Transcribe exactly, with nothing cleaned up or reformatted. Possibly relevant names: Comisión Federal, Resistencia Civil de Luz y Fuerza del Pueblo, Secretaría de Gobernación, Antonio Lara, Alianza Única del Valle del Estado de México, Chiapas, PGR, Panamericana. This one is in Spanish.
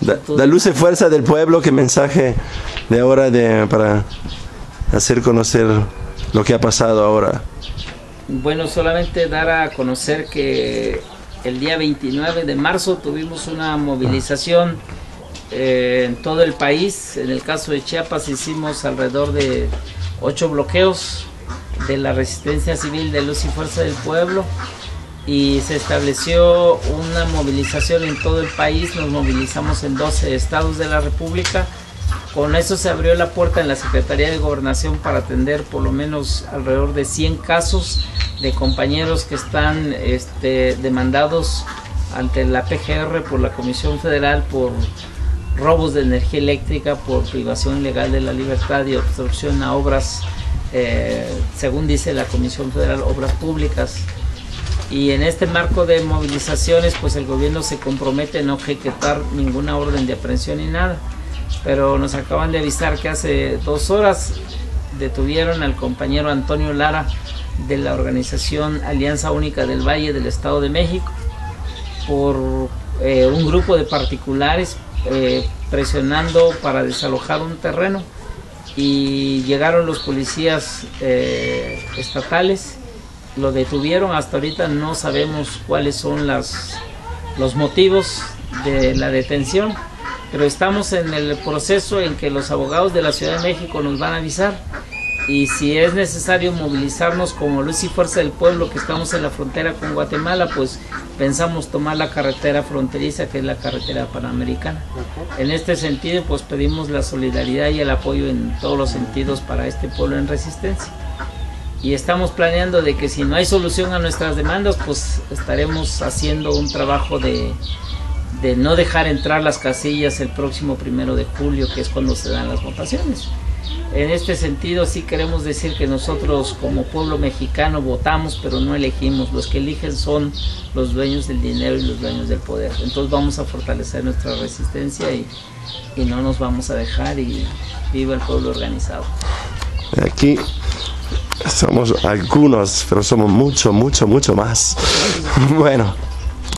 la, la luz y fuerza del pueblo. Qué mensaje de ahora de, para hacer conocer lo que ha pasado ahora. Bueno, solamente dar a conocer que el día veintinueve de marzo tuvimos una movilización eh, en todo el país. En el caso de Chiapas hicimos alrededor de ocho bloqueos de la Resistencia Civil de Luz y Fuerza del Pueblo, y se estableció una movilización en todo el país. Nos movilizamos en doce estados de la República. Con eso se abrió la puerta en la Secretaría de Gobernación para atender por lo menos alrededor de cien casos de compañeros que están este, demandados ante la P G R por la Comisión Federal por robos de energía eléctrica, por privación ilegal de la libertad y obstrucción a obras, eh, según dice la Comisión Federal, obras públicas. Y en este marco de movilizaciones, pues el gobierno se compromete a no ejecutar ninguna orden de aprehensión ni nada. Pero nos acaban de avisar que hace dos horas detuvieron al compañero Antonio Lara de la organización Alianza Única del Valle del Estado de México por eh, un grupo de particulares eh, presionando para desalojar un terreno, y llegaron los policías eh, estatales, lo detuvieron. Hasta ahorita no sabemos cuáles son las, los motivos de la detención, pero estamos en el proceso en que los abogados de la Ciudad de México nos van a avisar, y si es necesario movilizarnos como Luz y Fuerza del Pueblo, que estamos en la frontera con Guatemala, pues pensamos tomar la carretera fronteriza, que es la carretera Panamericana. En este sentido, pues pedimos la solidaridad y el apoyo en todos los sentidos para este pueblo en resistencia, y estamos planeando de que si no hay solución a nuestras demandas, pues estaremos haciendo un trabajo de de no dejar entrar las casillas el próximo primero de julio, que es cuando se dan las votaciones. En este sentido, sí queremos decir que nosotros como pueblo mexicano votamos, pero no elegimos. Los que eligen son los dueños del dinero y los dueños del poder. Entonces vamos a fortalecer nuestra resistencia y, y no nos vamos a dejar, y viva el pueblo organizado. Aquí somos algunos, pero somos mucho, mucho, mucho más. Bueno.